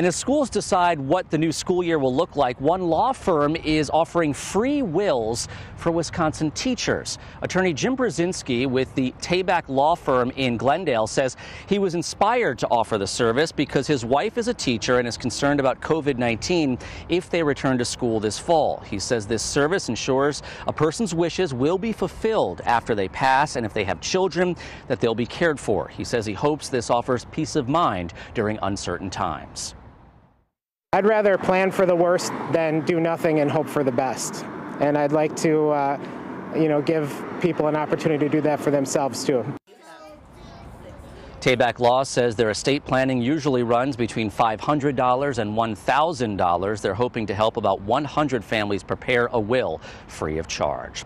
And as schools decide what the new school year will look like, one law firm is offering free wills for Wisconsin teachers. Attorney Jim Brzinski with the Tabak Law Firm in Glendale says he was inspired to offer the service because his wife is a teacher and is concerned about COVID-19 if they return to school this fall. He says this service ensures a person's wishes will be fulfilled after they pass, and if they have children, that they'll be cared for. He says he hopes this offers peace of mind during uncertain times. I'd rather plan for the worst than do nothing and hope for the best. And I'd like to, give people an opportunity to do that for themselves too. Tabak Law says their estate planning usually runs between $500 and $1,000. They're hoping to help about 100 families prepare a will free of charge.